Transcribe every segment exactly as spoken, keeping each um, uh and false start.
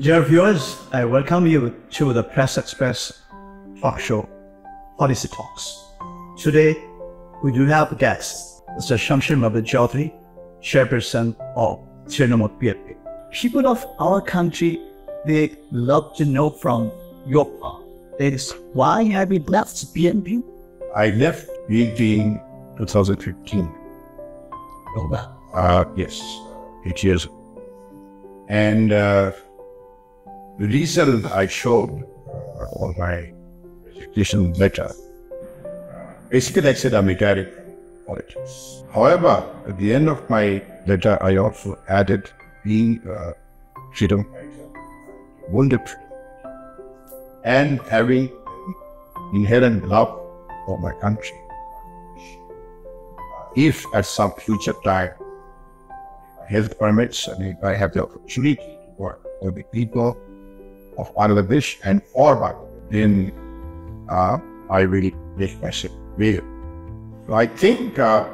Dear viewers, I welcome you to the Press Xpress talk show, Policy Talks. Today, we do have a guest, Mister Shamsher Mobin Chowdhury, chairperson of Chernomot B N P. People of our country, they love to know from your part. That is, why have you left B N P? I left B N P in twenty fifteen. Oh, wow. Uh, yes, eight years ago. And uh, the reason I showed uh, on my resignation letter, basically I said I'm retiring from politics. However, at the end of my letter, I also added being a freedom fighter, wounded freedom, and having inherent love for my country. If at some future time, health permits, and if I have the opportunity to work with the people of Bangladesh and for Bangladesh, then uh, I will make myself available. So I think uh,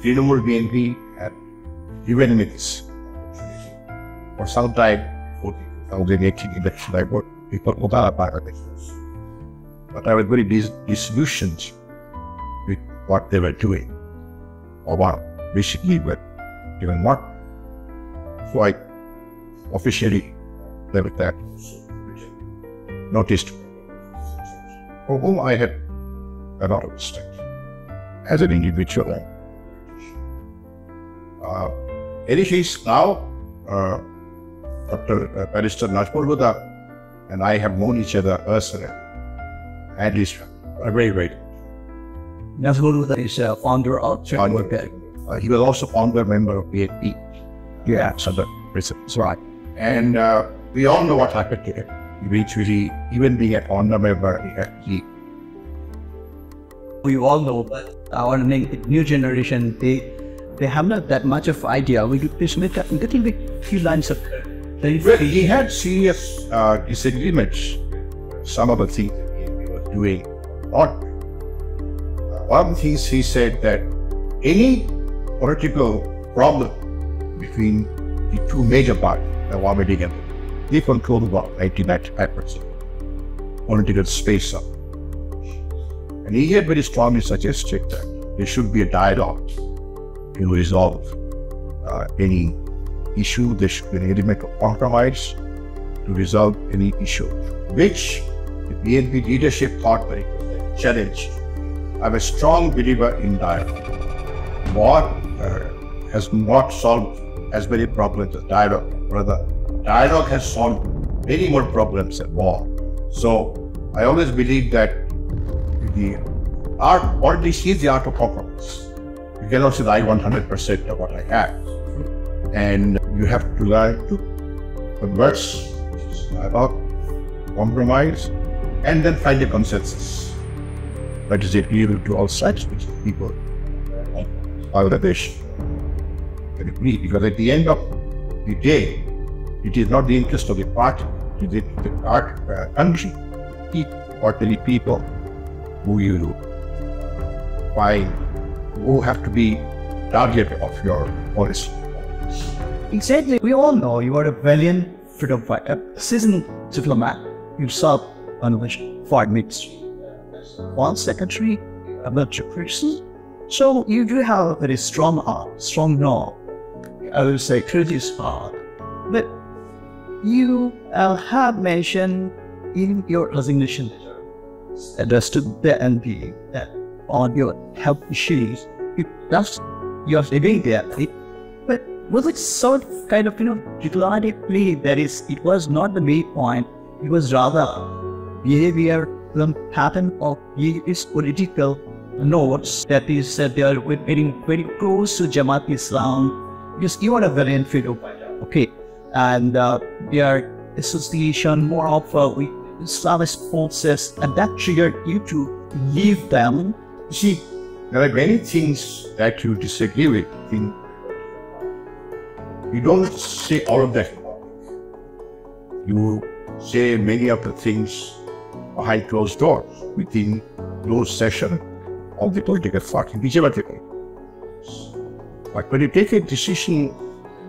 Tridumal P M had given me this for some time before the twenty eighteen election. I worked with Kodala Pagadis, but I was very dis disillusioned with what they were doing or what basically were. Even not. So I officially left that noticed for whom I had a lot of respect as an individual. Uh, in any case, now uh, Doctor Barrister Najmul Huda and I have known each other personally, at least a very, very good. Najmul Huda is a founder of Janmukti. Uh, he was also founder member of B N P. Yeah, so that's right. And uh, we all know what happened to him. Eventually, even being a founder member, he had he. We all know, but our new generation, they they have not that much of idea. We could please make a little bit few lines of. Well, he had serious uh, disagreements. Some of the things that B N P was doing, not one of the things he said that any political problem between the two major parties, the Awami League and they control about ninety-nine percent political space up. And he had very strongly suggested that there should be a dialogue to resolve uh, any issue. There should be an element of compromise to resolve any issue, which the B N P leadership thought that it was a challenge. I'm a strong believer in dialogue. War uh, has not solved as many problems as dialogue. Rather, dialogue has solved many more problems than war. So, I always believe that the art, or at least is the art of compromise. You cannot say that I want one hundred percent of what I have. And you have to learn to converse, dialogue, compromise, and then find a consensus that is agreeable to all sides, which is people. Bangladesh can agree, because at the end of the day, it is not the interest of the party, it is the part, uh, country, or the people who you find who have to be target of your policy. Exactly. We all know you are a valiant freedom fighter, a seasoned diplomat. You served on which five ministry, one secretary, a bunch of persons. So you do have a very strong arm, strong norm, I would say critical arm, but you uh, have mentioned in your resignation letter addressed to the N P that on your health issues, you just you're living there, but was it sort of kind of you know diplomatic plea that is it was not the main point, it was rather behavior, the pattern of his political notes that is that they are getting very close to Jamaat-e-Islami because you are a valiant freedom fighter, okay, and uh, their association more of uh, with Islamist forces, and that triggered you to leave them. You see, there are many things that you disagree with. In, you don't say all of that. You say many of the things behind closed doors within closed session. Of the political party, whichever they are. But when you take a decision,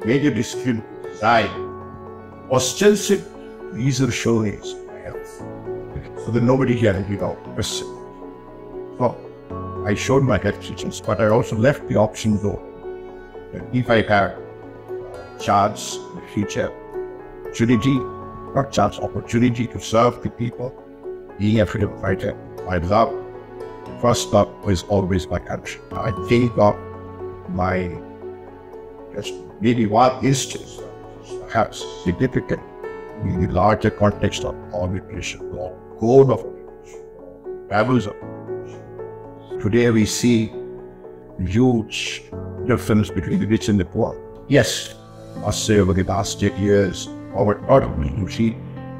major decision, decide, ostensive reason showing is so that nobody here, you know, was, well, I showed my hesitations, but I also left the option though that if I had chance in the future, opportunity, not chance, opportunity to serve the people, being a freedom fighter, my love, first love was always my country. I think of my just maybe one instance, perhaps significant in the larger context of arbitration or goal of travels of. Today we see huge difference between the rich and the poor. Yes, I must say over the last eight years, our economy, she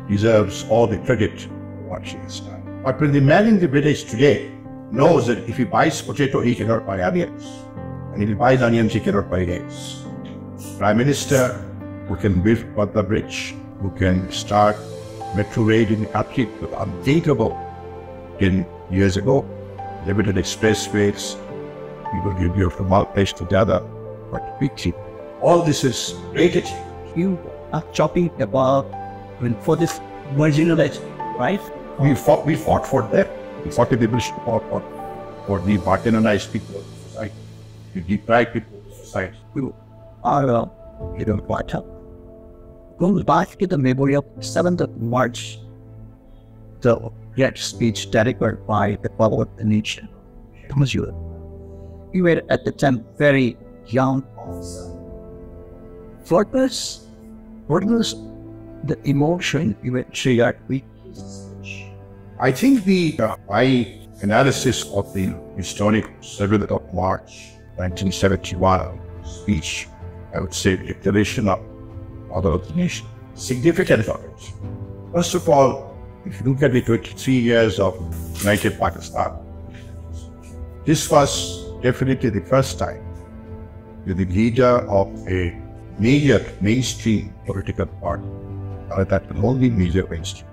deserves all the credit for what she has done. But when the man in the village today knows that if he buys potato, he cannot buy onions. And if he buys onions, he cannot buy eggs. Prime Minister who can build the bridge, who can start metro rail in the country, unthinkable ten years ago. Limited expressways, people give you from one place to the other, but quickly. All this is rated. You are chopping about for this marginalized, right? We fought, we fought for that. We fought the people for, for, for the marginalized people of society, the deprived people of society. We are, uh, you know, what up. Going back to the memory of seventh of March, the great speech delivered by the power of the nation, Thomas Ewell. You were at the time very young officer. For us, what was the emotion you were triggered with? I think the uh, my analysis of the historic seventh of March nineteen seventy-one speech, I would say the declaration of the nation, significant of it. First of all, if you look at the twenty-three years of United Pakistan, this was definitely the first time that the leader of a major mainstream political party, or that only major mainstream,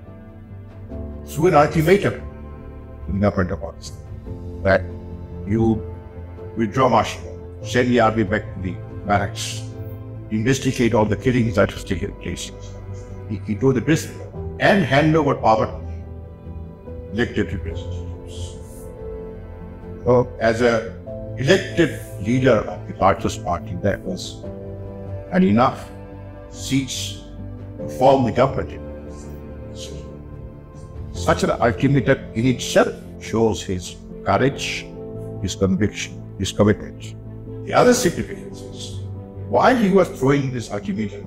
through an ultimatum to the government of Pakistan that you withdraw martial law, send the army back to the barracks, investigate all the killings that have taken place, he told the president, and hand over power to elected presidents. So, as an elected leader of the largest party, that was had enough seats to form the government. Such an ultimatum in itself shows his courage, his conviction, his commitment. The other significance is, while he was throwing this ultimatum,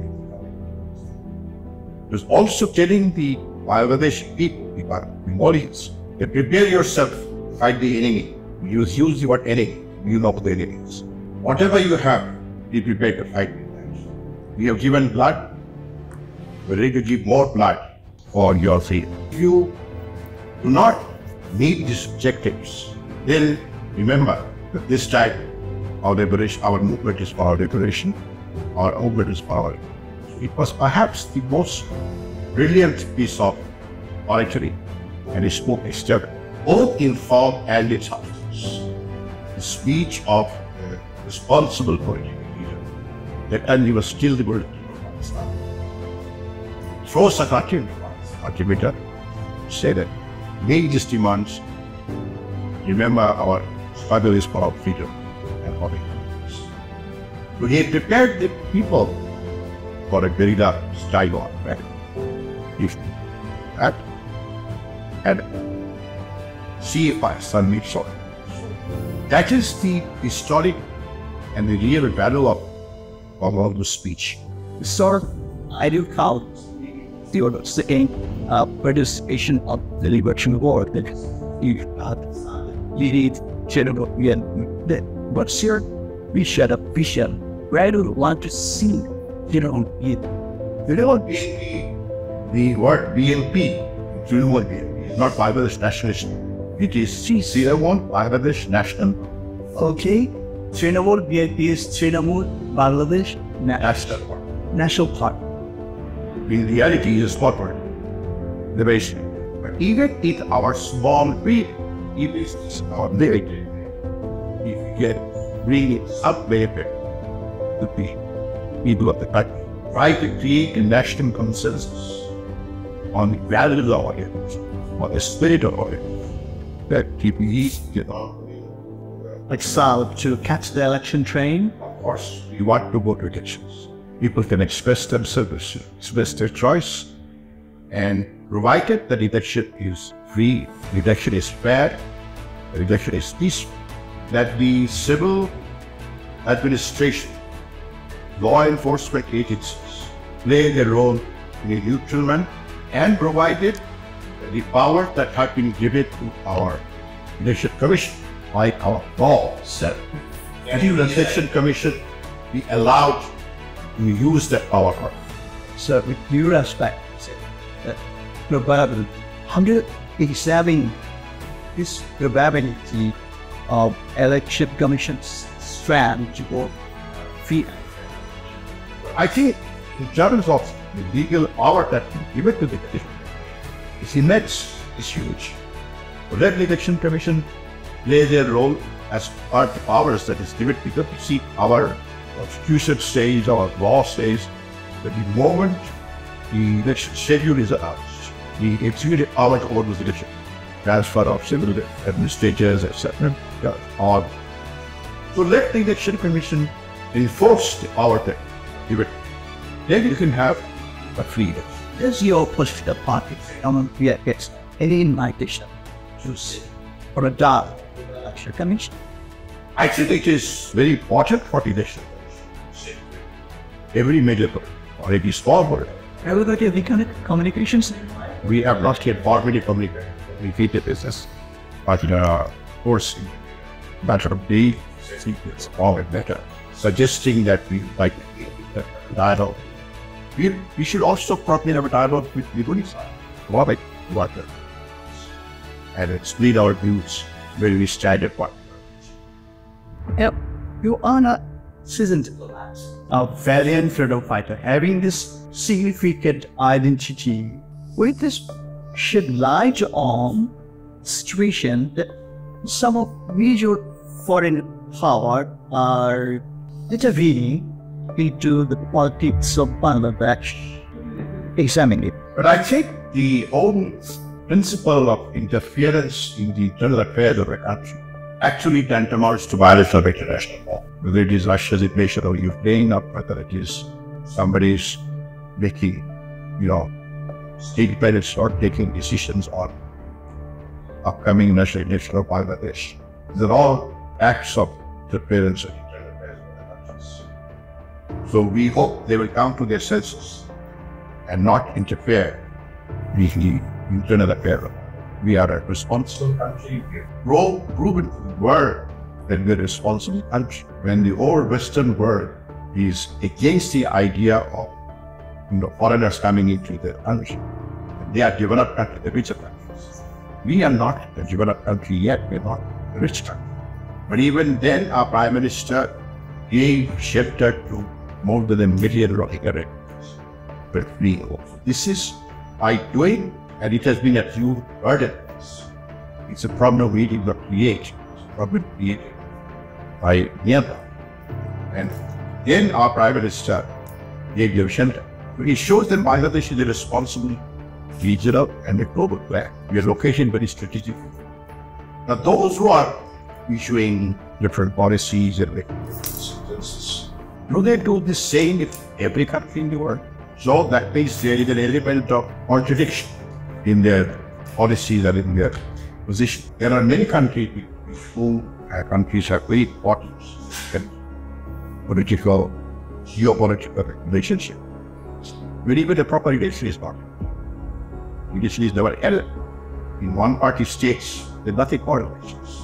he was also telling the Bangladeshi people, the Bengalis, that prepare yourself to fight the enemy. You use the word enemy, you know the enemies. Whatever you have, be prepared to fight with that. We have given blood, we're ready to give more blood for your faith. If you do not meet these objectives, then remember that this time our liberation, our movement is for our liberation, our movement is for our. It was perhaps the most brilliant piece of oratory and its spoke exterior, both in form and in substance. The speech of a responsible political leader, that and he was still the world leader. Throw Sakhatin, Archimeter, say that, make these demands, remember our struggle is for our freedom and for independence. So he prepared the people for a guerrilla style of battle. If that and see if Pakistan meets all. That is the historic and the real battle of, of all the speech. Sir, I do count the saying uh, participation of the liberation war that you had leading Chernomot B N P. But sir, we shall a vision where do you want to see Chernomot B N P? Chernomot B N P, the word B N P, Chernomot B N P, is not Bangladesh nationalist. It is Chernomot Bangladesh National. Okay, Chernomot B N P is Chernomot Bangladesh National Party. National Party. In reality, it is corporate. The basic. But even if our small bit, even if it's our limited, if you get bring it up, baby, to be. People of the country, try to create a national consensus on the values of audience, on the state of audience, that people need to get Like Sal, to catch the election train? Of course, you want to vote elections. People can express themselves, express their choice, and provided that election is free, election is fair, election is peaceful, that the civil administration, law enforcement agencies play their role in a neutral manner, and provided the power that had been given to our election commission by our law said. And the election commission be allowed to use that power. So with due respect, no problem. Hundred examining this probability of election commission's strategy or fear. I think in terms of the legal power that can give it to the election, it's immense, it's huge. But that election commission play their role as part of the powers that is given, because you see our constitution says, our law says, that the moment the election schedule is announced, the executive power to hold this election, transfer of civil administrators, et cetera. So let the election commission enforce the power that give it. Then you can have a freedom. Does your political party get any invitation to sit or adopt the election commission? I think it is very important for the election commission. Every major or every small board. Have we got any kind of communications? We have not yet formally communicated business, but uh, of course, matter of day, I think it's all better, suggesting that we like uh, dialogue. We, we should also probably have a dialogue with the police, about water, and explain our views where we stand at what. Yep, you are not seasoned. A valiant freedom fighter, having this significant identity, with this shed light on situation that some of major foreign powers are intervening into the politics of Bangladesh. Examine it. But I think the own principle of interference in the internal affairs of a country actually tantamounts to violation of international law. Whether it is Russia's invasion of Ukraine, or whether it is somebody's making, you know, statements or taking decisions on upcoming national election of Bangladesh. They're all acts of interference and internal affairs of the countries. So we hope they will come to their senses and not interfere with the internal affairs. We are a responsible country. We have proven to the world that we are a responsible country. When the whole Western world is against the idea of you know, foreigners coming into their country, they are developed countries, the richer countries. We are not a developed country yet, we are not a rich country. But even then, our Prime Minister gave shelter to more than a million Rohingya refugees for free. This is by doing, and it has been a huge burden. It's a problem we did not create. It's a problem created by Myanmar. And then our Prime Minister gave them shelter. It shows that Bangladesh is a responsible regional and a global player. We are located very strategically. Now, those who are issuing different policies and sentences, do they do the same in every country in the world? So that means there is an element of contradiction in their policies and in their position. There are many countries with whom our countries have very important political, geopolitical relationship. But even the proper relation is not. Relation is never held. In one party states, there's nothing called elections.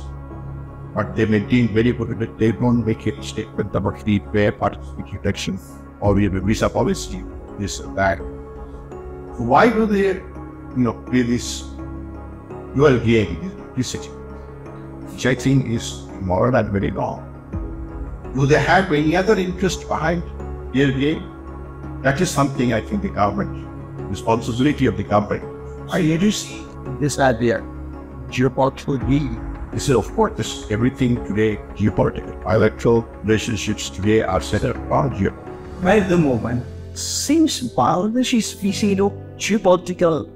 But they maintain very good, they don't make any statement about the fair participatory election or we have a visa policy, this and that. So why do they, you know, play this dual game, this duplicity, which I think is immoral and very wrong? Do they have any other interest behind their game? That is something I think the government, responsibility of the government. I need to see this idea, geopolitical game. This is, of course, this, everything today geopolitical. Bilateral relationships today are set up on geopolitics. Right at the moment, Since biology is pseudo geopolitical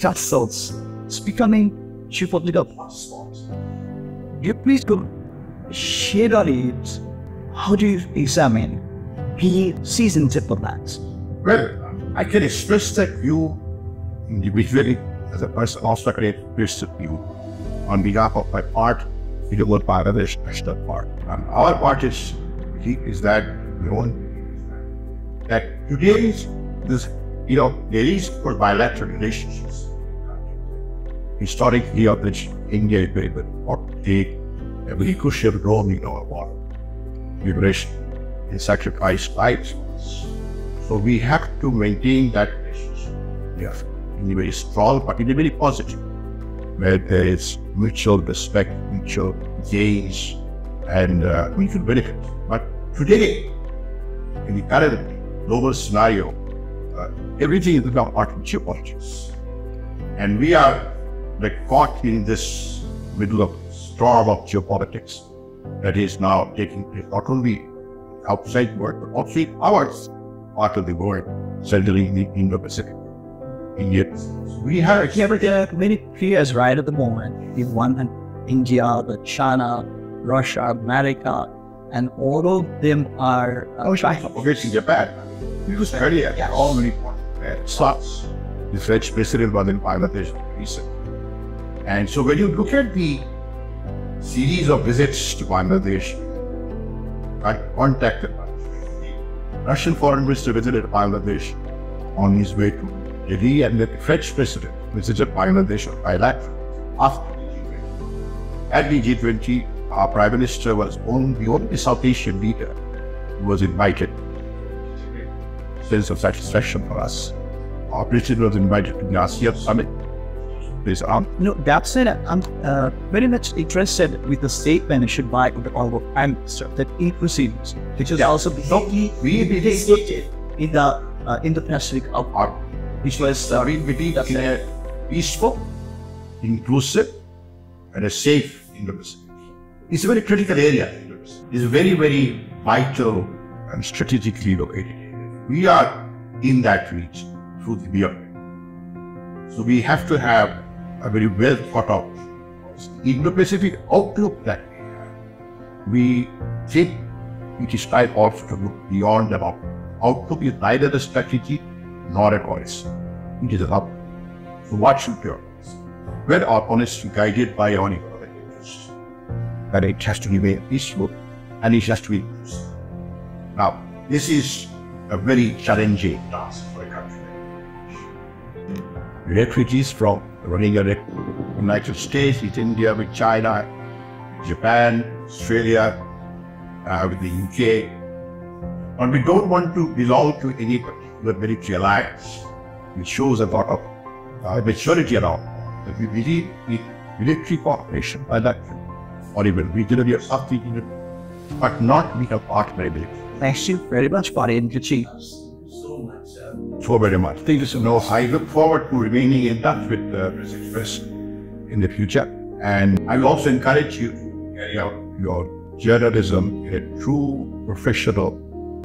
castles, it's becoming geopolitical hotspots. You please go share on it. How do you examine the seasoned diplomats? Well, I can express that view individually as a person, also can express that view on behalf of my part, the word Bangladesh, national part. And our part is, is that you know, that today this, you know, there is for bilateral relationships. Historically, of which India is very important, take a very crucial role in our war, liberation, and sacrifice lives. So we have to maintain that relationship. Yeah, in a very strong, but in a very positive, where there is mutual respect, mutual gains, and uh, mutual benefit. But today, in the current global scenario, uh, everything is about artificial politics, and we are like, caught in this middle of storm of geopolitics that is now taking place not only outside the world, but also in our part of the world, centrally in the Indo-Pacific. India. We have yeah, but there are many players right at the moment. The one hand, India, the China, Russia, America, and all of them are. Uh, oh, China. Obviously, Japan. It was earlier. Yes. All many parts. The French president was in Bangladesh recently. And so when you look at the series of visits to Bangladesh, I contacted Bangladesh. Russian foreign minister visited Bangladesh on his way to Delhi, and the French president visited Bangladesh on bilateral after the G twenty. At the G twenty, our prime minister was only the only South Asian leader who was invited. Sense of satisfaction for us. Our president was invited to the ASEAN summit. Please, um, no, that said, I'm uh, very much interested with the statement issued by the Prime Minister that inclusive, which is yeah. also deeply stated in the uh, in the Pacific of art, which was uh, we believe in a peaceful, inclusive, and a safe Indo-Pacific. It's a very critical area. It's very, very vital and strategically located. We are in that reach through the beyond. So we have to have a very well thought out Indo-Pacific outlook that we have. We think it is time also to look beyond the outlook. Outlook is neither a strategy nor a policy. It is an outlook. So what should be our policy? Well, our policy is guided by our economic interests. That it has to remain peaceful and it has to be inclusive. Now, this is a very challenging task for a country. Refugees from running a United States, with India, with China, Japan, Australia, uh, with the U K. And we don't want to belong to any particular military alliance, which shows a lot of uh, maturity around that we believe in military cooperation by that, or even regionally or something, but not being a partner in military. Thank you very much, Parin Kichi. So very much. Thank you so much. I look forward to remaining in touch with uh, Press Xpress in the future. And I will also encourage you to carry out your journalism in a true professional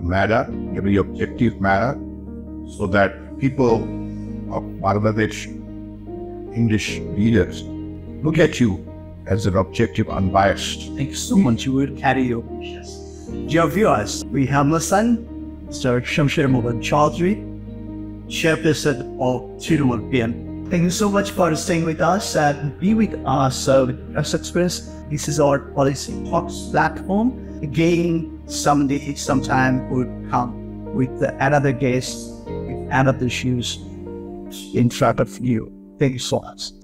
manner, in a very objective manner, so that people of Bangladesh, English leaders, look at you as an objective, unbiased. Thank you so much. You will carry your wishes. Dear viewers, we have listened. Mister Shamsher Mobin Chowdhury, Chairperson of Tridumal P M. Thank you so much for staying with us and be with us uh, with Press Xpress. This is our Policy Talks platform. Again, someday, sometime we'll come with another guest, with another issues in front of you. Thank you so much.